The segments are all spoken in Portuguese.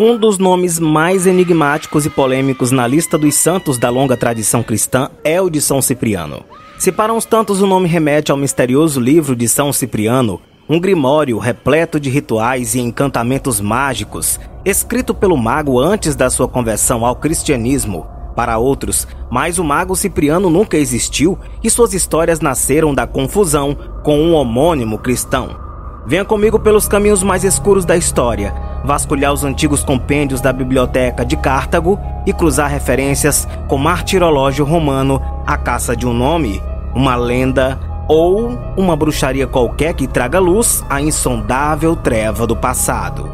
Um dos nomes mais enigmáticos e polêmicos na lista dos santos da longa tradição cristã é o de São Cipriano. Se para uns tantos o nome remete ao misterioso livro de São Cipriano, um grimório repleto de rituais e encantamentos mágicos, escrito pelo mago antes da sua conversão ao cristianismo, para outros, mas o mago Cipriano nunca existiu e suas histórias nasceram da confusão com um homônimo cristão. Venha comigo pelos caminhos mais escuros da história, vasculhar os antigos compêndios da biblioteca de Cartago e cruzar referências com martirológio romano, a caça de um nome, uma lenda ou uma bruxaria qualquer que traga luz à insondável treva do passado.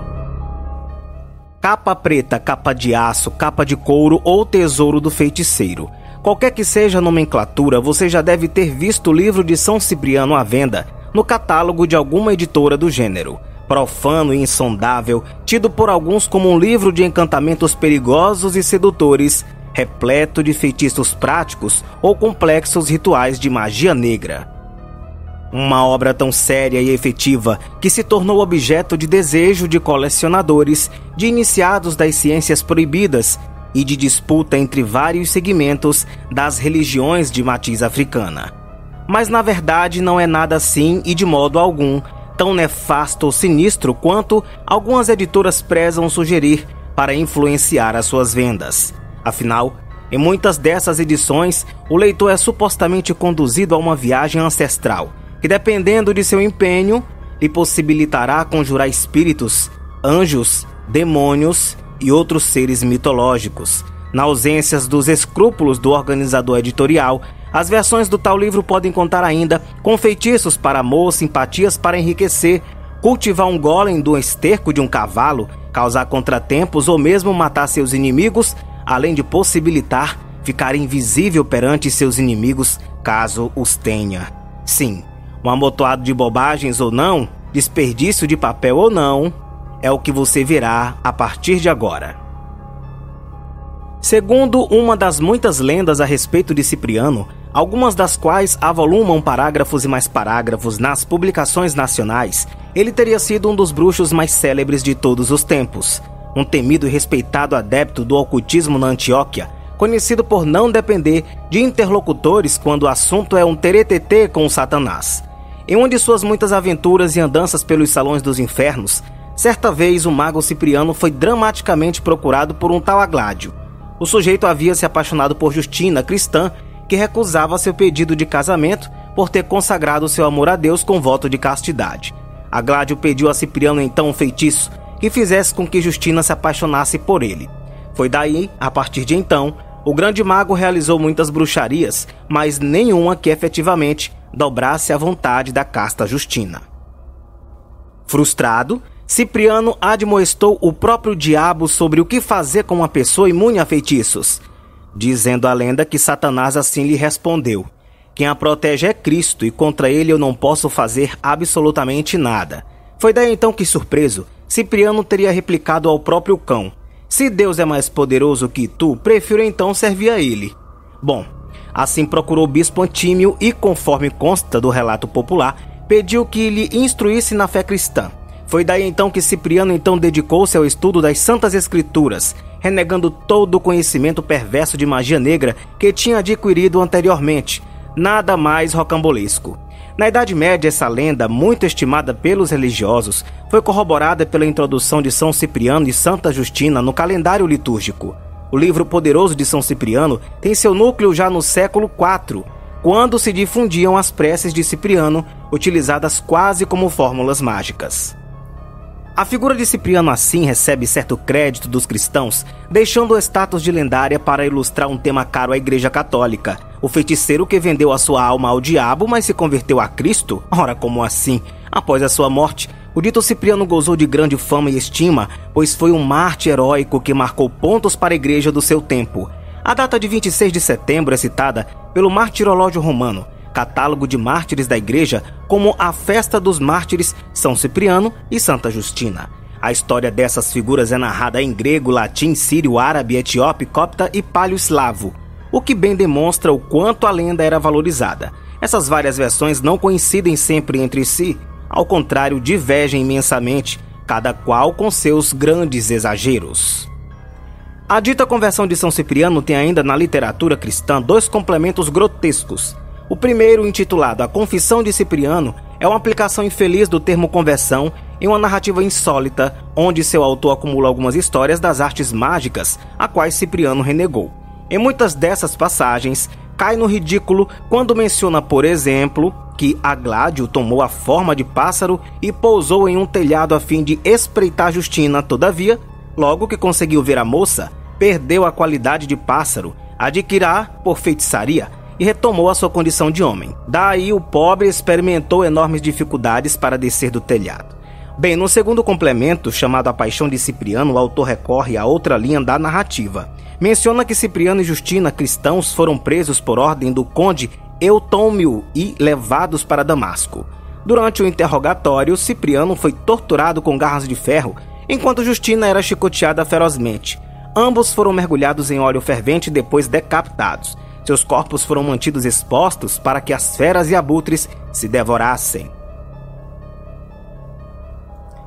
Capa preta, capa de aço, capa de couro ou tesouro do feiticeiro. Qualquer que seja a nomenclatura, você já deve ter visto o livro de São Cipriano à venda no catálogo de alguma editora do gênero. Profano e insondável, tido por alguns como um livro de encantamentos perigosos e sedutores, repleto de feitiços práticos ou complexos rituais de magia negra. Uma obra tão séria e efetiva que se tornou objeto de desejo de colecionadores, de iniciados das ciências proibidas e de disputa entre vários segmentos das religiões de matiz africana. Mas na verdade não é nada assim e de modo algum tão nefasto ou sinistro quanto algumas editoras prezam sugerir para influenciar as suas vendas. Afinal, em muitas dessas edições, o leitor é supostamente conduzido a uma viagem ancestral, que, dependendo de seu empenho, lhe possibilitará conjurar espíritos, anjos, demônios e outros seres mitológicos. Na ausência dos escrúpulos do organizador editorial, as versões do tal livro podem contar ainda com feitiços para amor, simpatias para enriquecer, cultivar um golem do esterco de um cavalo, causar contratempos ou mesmo matar seus inimigos, além de possibilitar ficar invisível perante seus inimigos caso os tenha. Sim. Um amontoado de bobagens ou não, desperdício de papel ou não, é o que você verá a partir de agora. Segundo uma das muitas lendas a respeito de Cipriano, algumas das quais avolumam parágrafos e mais parágrafos nas publicações nacionais, ele teria sido um dos bruxos mais célebres de todos os tempos, um temido e respeitado adepto do ocultismo na Antioquia, conhecido por não depender de interlocutores quando o assunto é um teretetê com o Satanás. Em uma de suas muitas aventuras e andanças pelos salões dos infernos, certa vez o mago Cipriano foi dramaticamente procurado por um tal Agládio. O sujeito havia se apaixonado por Justina, cristã, que recusava seu pedido de casamento por ter consagrado seu amor a Deus com voto de castidade. Agládio pediu a Cipriano então um feitiço que fizesse com que Justina se apaixonasse por ele. Foi daí, a partir de então, o grande mago realizou muitas bruxarias, mas nenhuma que efetivamente dobrasse à vontade da casta Justina. Frustrado, Cipriano admoestou o próprio diabo sobre o que fazer com uma pessoa imune a feitiços, dizendo a lenda que Satanás assim lhe respondeu: "Quem a protege é Cristo e contra ele eu não posso fazer absolutamente nada." Foi daí então que, surpreso, Cipriano teria replicado ao próprio cão: "Se Deus é mais poderoso que tu, prefiro então servir a ele." Bom, assim procurou o bispo Antímio e, conforme consta do relato popular, pediu que lhe instruísse na fé cristã. Foi daí então que Cipriano dedicou-se ao estudo das Santas Escrituras, renegando todo o conhecimento perverso de magia negra que tinha adquirido anteriormente, nada mais rocambolesco. Na Idade Média, essa lenda, muito estimada pelos religiosos, foi corroborada pela introdução de São Cipriano e Santa Justina no calendário litúrgico. O livro poderoso de São Cipriano tem seu núcleo já no século IV, quando se difundiam as preces de Cipriano, utilizadas quase como fórmulas mágicas. A figura de Cipriano assim recebe certo crédito dos cristãos, deixando o status de lendária para ilustrar um tema caro à Igreja Católica: o feiticeiro que vendeu a sua alma ao diabo, mas se converteu a Cristo? Ora, como assim? Após a sua morte, o dito Cipriano gozou de grande fama e estima, pois foi um mártir heróico que marcou pontos para a igreja do seu tempo. A data de 26 de setembro é citada pelo Martirológio Romano, catálogo de mártires da igreja, como a festa dos mártires São Cipriano e Santa Justina. A história dessas figuras é narrada em grego, latim, sírio, árabe, etíope, copta e palio-eslavo, o que bem demonstra o quanto a lenda era valorizada. Essas várias versões não coincidem sempre entre si, ao contrário, divergem imensamente, cada qual com seus grandes exageros. A dita conversão de São Cipriano tem ainda na literatura cristã dois complementos grotescos. O primeiro, intitulado A Confissão de Cipriano, é uma aplicação infeliz do termo conversão em uma narrativa insólita, onde seu autor acumula algumas histórias das artes mágicas, a quais Cipriano renegou. Em muitas dessas passagens, cai no ridículo quando menciona, por exemplo, que Agládio tomou a forma de pássaro e pousou em um telhado a fim de espreitar Justina. Todavia, logo que conseguiu ver a moça, perdeu a qualidade de pássaro, adquirá por feitiçaria, e retomou a sua condição de homem. Daí o pobre experimentou enormes dificuldades para descer do telhado. Bem, no segundo complemento, chamado A Paixão de Cipriano, o autor recorre a outra linha da narrativa. Menciona que Cipriano e Justina, cristãos, foram presos por ordem do conde Eutômio e levados para Damasco. Durante o interrogatório, Cipriano foi torturado com garras de ferro, enquanto Justina era chicoteada ferozmente. Ambos foram mergulhados em óleo fervente e depois decapitados. Seus corpos foram mantidos expostos para que as feras e abutres se devorassem.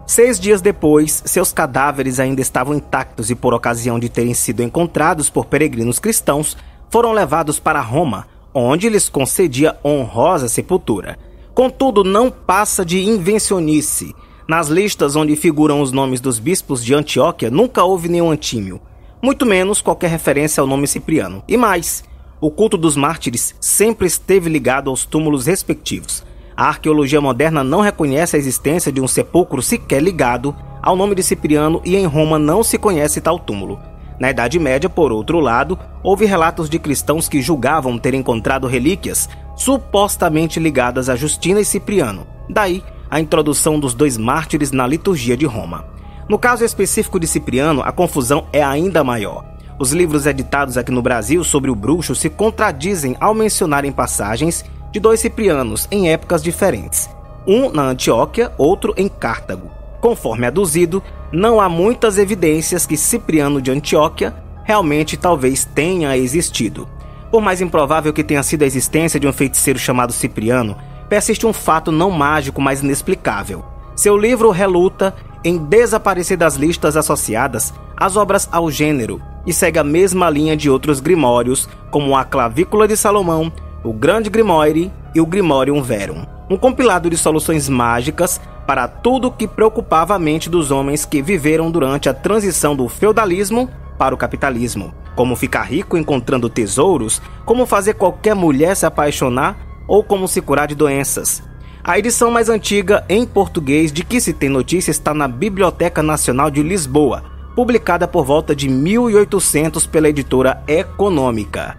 6 dias depois, seus cadáveres ainda estavam intactos e, por ocasião de terem sido encontrados por peregrinos cristãos, foram levados para Roma, onde lhes concedia honrosa sepultura. Contudo, não passa de invencionice. Nas listas onde figuram os nomes dos bispos de Antioquia, nunca houve nenhum Antímio, muito menos qualquer referência ao nome Cipriano. E mais, o culto dos mártires sempre esteve ligado aos túmulos respectivos. A arqueologia moderna não reconhece a existência de um sepulcro sequer ligado ao nome de Cipriano e em Roma não se conhece tal túmulo. Na Idade Média, por outro lado, houve relatos de cristãos que julgavam ter encontrado relíquias supostamente ligadas a Justina e Cipriano. Daí, a introdução dos dois mártires na liturgia de Roma. No caso específico de Cipriano, a confusão é ainda maior. Os livros editados aqui no Brasil sobre o bruxo se contradizem ao mencionarem passagens de dois Ciprianos em épocas diferentes, um na Antioquia, outro em Cartago. Conforme aduzido, não há muitas evidências que Cipriano de Antioquia realmente talvez tenha existido. Por mais improvável que tenha sido a existência de um feiticeiro chamado Cipriano, persiste um fato não mágico, mas inexplicável. Seu livro reluta em desaparecer das listas associadas às obras ao gênero, e segue a mesma linha de outros grimórios, como a Clavícula de Salomão, o Grande Grimoire e o Grimorium Verum, um compilado de soluções mágicas para tudo que preocupava a mente dos homens que viveram durante a transição do feudalismo para o capitalismo, como ficar rico encontrando tesouros, como fazer qualquer mulher se apaixonar ou como se curar de doenças. A edição mais antiga em português de que se tem notícia está na Biblioteca Nacional de Lisboa, publicada por volta de 1800 pela editora Econômica.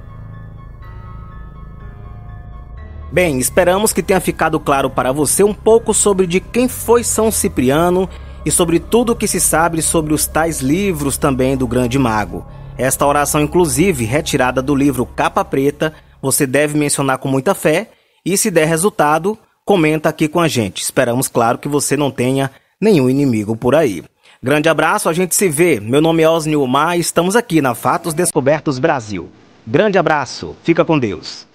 Bem, esperamos que tenha ficado claro para você um pouco sobre de quem foi São Cipriano e sobre tudo o que se sabe sobre os tais livros também do Grande Mago. Esta oração, inclusive, retirada do livro Capa Preta, você deve mencionar com muita fé e, se der resultado, comenta aqui com a gente. Esperamos, claro, que você não tenha nenhum inimigo por aí. Grande abraço, a gente se vê. Meu nome é Osni Umar e estamos aqui na Fatos Descobertos Brasil. Grande abraço, fica com Deus.